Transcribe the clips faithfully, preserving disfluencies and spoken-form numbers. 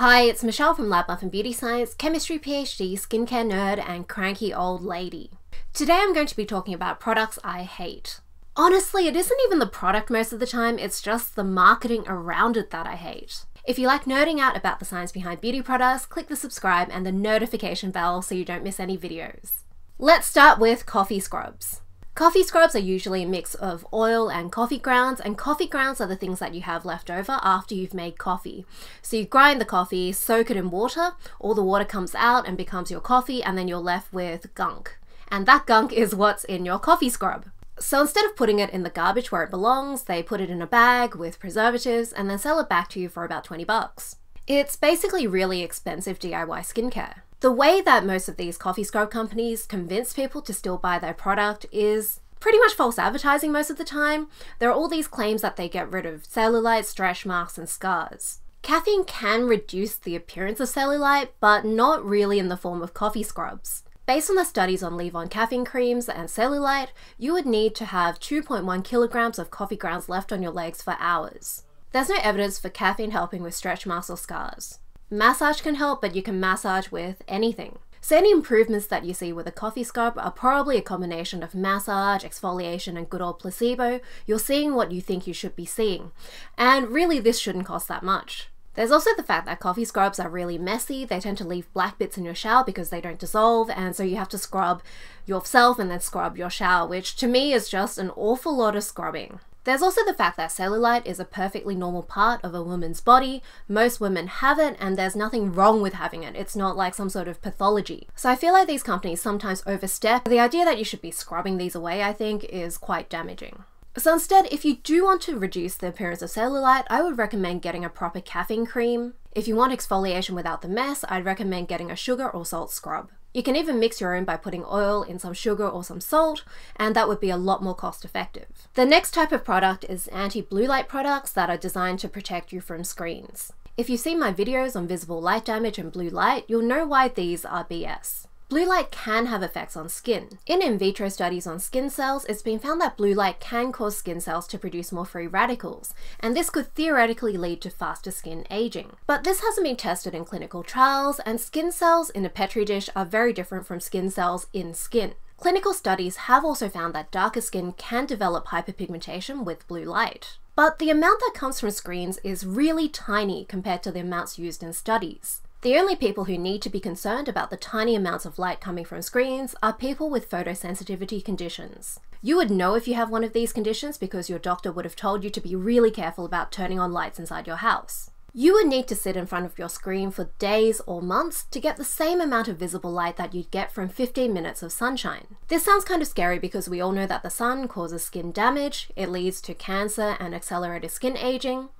Hi, it's Michelle from Lab Muffin Beauty Science, chemistry PhD, skincare nerd, and cranky old lady. Today I'm going to be talking about products I hate. Honestly, it isn't even the product most of the time, it's just the marketing around it that I hate. If you like nerding out about the science behind beauty products, click the subscribe and the notification bell so you don't miss any videos. Let's start with coffee scrubs. Coffee scrubs are usually a mix of oil and coffee grounds, and coffee grounds are the things that you have left over after you've made coffee. So you grind the coffee, soak it in water, all the water comes out and becomes your coffee, and then you're left with gunk. And that gunk is what's in your coffee scrub. So instead of putting it in the garbage where it belongs, they put it in a bag with preservatives and then sell it back to you for about twenty bucks. It's basically really expensive D I Y skincare. The way that most of these coffee scrub companies convince people to still buy their product is pretty much false advertising most of the time. There are all these claims that they get rid of cellulite, stretch marks, and scars. Caffeine can reduce the appearance of cellulite, but not really in the form of coffee scrubs. Based on the studies on leave-on caffeine creams and cellulite, you would need to have two point one kilograms of coffee grounds left on your legs for hours. There's no evidence for caffeine helping with stretch marks or scars. Massage can help, but you can massage with anything. So any improvements that you see with a coffee scrub are probably a combination of massage, exfoliation, and good old placebo. You're seeing what you think you should be seeing. And really, this shouldn't cost that much. There's also the fact that coffee scrubs are really messy. They tend to leave black bits in your shower because they don't dissolve, and so you have to scrub yourself and then scrub your shower, which to me is just an awful lot of scrubbing. There's also the fact that cellulite is a perfectly normal part of a woman's body. Most women have it, and there's nothing wrong with having it. It's not like some sort of pathology. So I feel like these companies sometimes overstep. The idea that you should be scrubbing these away, I think, is quite damaging. So instead, if you do want to reduce the appearance of cellulite, I would recommend getting a proper caffeine cream. If you want exfoliation without the mess, I'd recommend getting a sugar or salt scrub. You can even mix your own by putting oil in some sugar or some salt, and that would be a lot more cost effective. The next type of product is anti-blue light products that are designed to protect you from screens. If you've seen my videos on visible light damage and blue light, you'll know why these are B S. Blue light can have effects on skin. In in vitro studies on skin cells, it's been found that blue light can cause skin cells to produce more free radicals, and this could theoretically lead to faster skin aging. But this hasn't been tested in clinical trials, and skin cells in a petri dish are very different from skin cells in skin. Clinical studies have also found that darker skin can develop hyperpigmentation with blue light. But the amount that comes from screens is really tiny compared to the amounts used in studies. The only people who need to be concerned about the tiny amounts of light coming from screens are people with photosensitivity conditions. You would know if you have one of these conditions because your doctor would have told you to be really careful about turning on lights inside your house. You would need to sit in front of your screen for days or months to get the same amount of visible light that you'd get from fifteen minutes of sunshine. This sounds kind of scary because we all know that the sun causes skin damage, it leads to cancer and accelerated skin aging,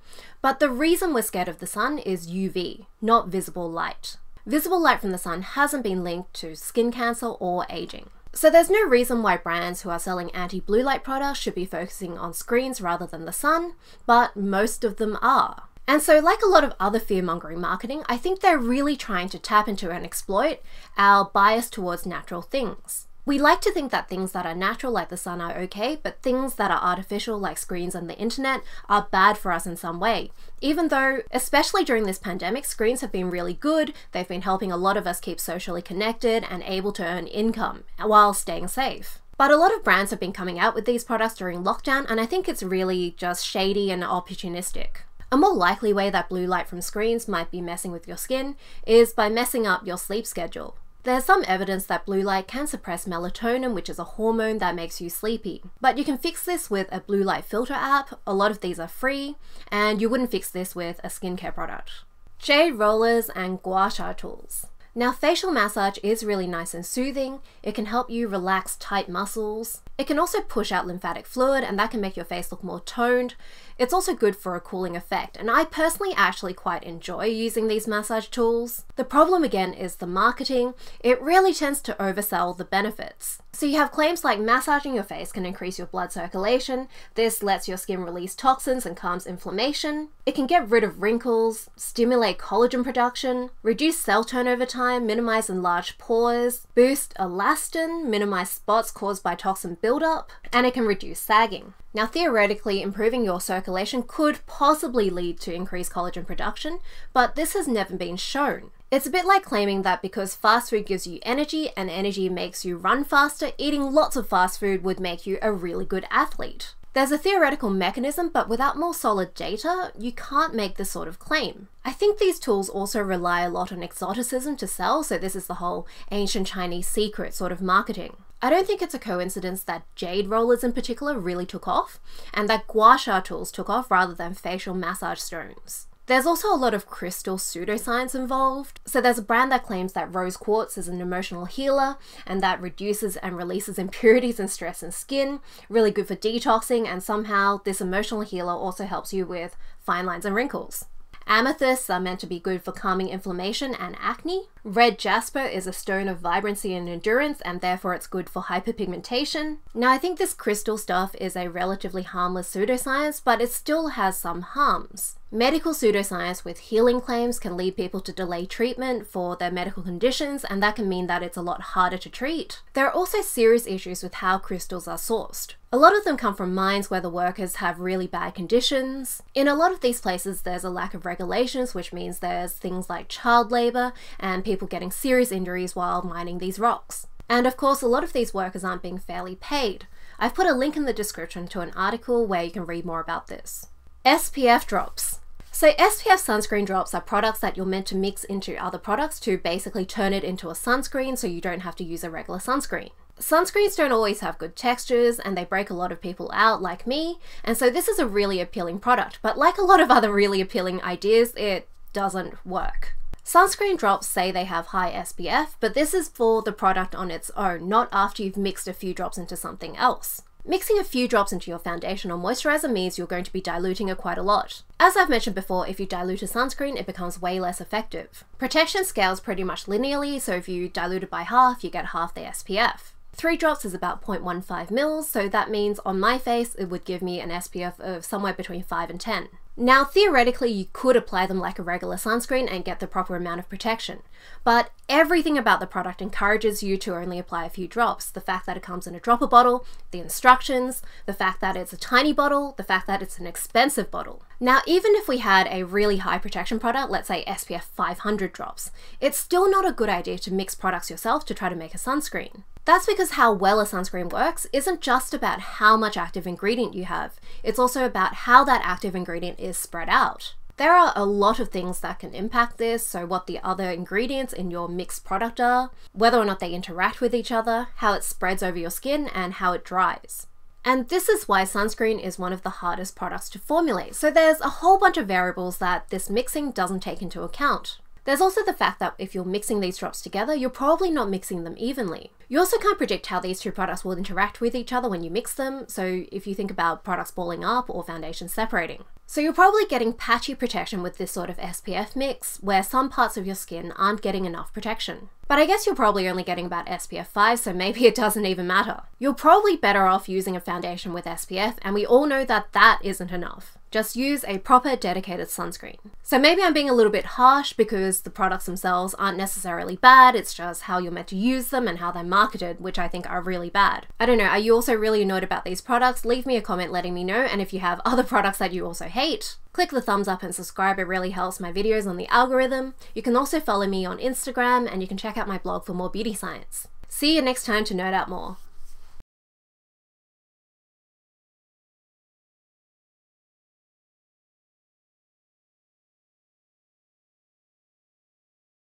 but the reason we're scared of the sun is U V, not visible light. Visible light from the sun hasn't been linked to skin cancer or aging. So there's no reason why brands who are selling anti-blue light products should be focusing on screens rather than the sun, but most of them are. And so, like a lot of other fear-mongering marketing, I think they're really trying to tap into and exploit our bias towards natural things. We like to think that things that are natural, like the sun, are okay, but things that are artificial, like screens and the internet, are bad for us in some way. Even though, especially during this pandemic, screens have been really good, they've been helping a lot of us keep socially connected and able to earn income while staying safe. But a lot of brands have been coming out with these products during lockdown, and I think it's really just shady and opportunistic. A more likely way that blue light from screens might be messing with your skin is by messing up your sleep schedule. There's some evidence that blue light can suppress melatonin, which is a hormone that makes you sleepy. But you can fix this with a blue light filter app, a lot of these are free, and you wouldn't fix this with a skincare product. Jade rollers and gua sha tools. Now, facial massage is really nice and soothing, it can help you relax tight muscles, it can also push out lymphatic fluid, and that can make your face look more toned. It's also good for a cooling effect, and I personally actually quite enjoy using these massage tools. The problem again is the marketing, it really tends to oversell the benefits. So you have claims like massaging your face can increase your blood circulation, this lets your skin release toxins and calms inflammation, it can get rid of wrinkles, stimulate collagen production, reduce cell turnover time, minimize enlarged pores, boost elastin, minimize spots caused by toxin buildup, and it can reduce sagging. Now theoretically, improving your circulation could possibly lead to increased collagen production, but this has never been shown. It's a bit like claiming that because fast food gives you energy and energy makes you run faster, eating lots of fast food would make you a really good athlete. There's a theoretical mechanism, but without more solid data, you can't make this sort of claim. I think these tools also rely a lot on exoticism to sell, so this is the whole ancient Chinese secret sort of marketing. I don't think it's a coincidence that jade rollers in particular really took off, and that gua sha tools took off rather than facial massage stones. There's also a lot of crystal pseudoscience involved. So there's a brand that claims that rose quartz is an emotional healer and that reduces and releases impurities and stress in skin, really good for detoxing, and somehow this emotional healer also helps you with fine lines and wrinkles. Amethysts are meant to be good for calming inflammation and acne. Red jasper is a stone of vibrancy and endurance, and therefore it's good for hyperpigmentation. Now I think this crystal stuff is a relatively harmless pseudoscience, but it still has some harms. Medical pseudoscience with healing claims can lead people to delay treatment for their medical conditions, and that can mean that it's a lot harder to treat. There are also serious issues with how crystals are sourced. A lot of them come from mines where the workers have really bad conditions. In a lot of these places, there's a lack of regulations, which means there's things like child labor and people getting serious injuries while mining these rocks. And of course, a lot of these workers aren't being fairly paid. I've put a link in the description to an article where you can read more about this. S P F drops. So S P F sunscreen drops are products that you're meant to mix into other products to basically turn it into a sunscreen so you don't have to use a regular sunscreen. Sunscreens don't always have good textures and they break a lot of people out like me, and so this is a really appealing product, but like a lot of other really appealing ideas, it doesn't work. Sunscreen drops say they have high S P F, but this is for the product on its own, not after you've mixed a few drops into something else. Mixing a few drops into your foundation or moisturizer means you're going to be diluting it quite a lot. As I've mentioned before, if you dilute a sunscreen, it becomes way less effective. Protection scales pretty much linearly, so if you dilute it by half, you get half the S P F. Three drops is about zero point one five mils, so that means on my face, it would give me an S P F of somewhere between five and ten. Now, theoretically, you could apply them like a regular sunscreen and get the proper amount of protection, but everything about the product encourages you to only apply a few drops. The fact that it comes in a dropper bottle, the instructions, the fact that it's a tiny bottle, the fact that it's an expensive bottle. Now, even if we had a really high protection product, let's say S P F five hundred drops, it's still not a good idea to mix products yourself to try to make a sunscreen. That's because how well a sunscreen works isn't just about how much active ingredient you have, it's also about how that active ingredient is spread out. There are a lot of things that can impact this, so what the other ingredients in your mixed product are, whether or not they interact with each other, how it spreads over your skin, and how it dries. And this is why sunscreen is one of the hardest products to formulate, so there's a whole bunch of variables that this mixing doesn't take into account. There's also the fact that if you're mixing these drops together, you're probably not mixing them evenly. You also can't predict how these two products will interact with each other when you mix them, so if you think about products balling up or foundations separating. So you're probably getting patchy protection with this sort of S P F mix, where some parts of your skin aren't getting enough protection. But I guess you're probably only getting about S P F five, so maybe it doesn't even matter. You're probably better off using a foundation with S P F, and we all know that that isn't enough. Just use a proper dedicated sunscreen. So maybe I'm being a little bit harsh because the products themselves aren't necessarily bad, it's just how you're meant to use them and how they're marketed, which I think are really bad. I don't know, are you also really annoyed about these products? Leave me a comment letting me know, and if you have other products that you also hate, click the thumbs up and subscribe, it really helps my videos on the algorithm. You can also follow me on Instagram, and you can check out my blog for more beauty science. See you next time to nerd out more.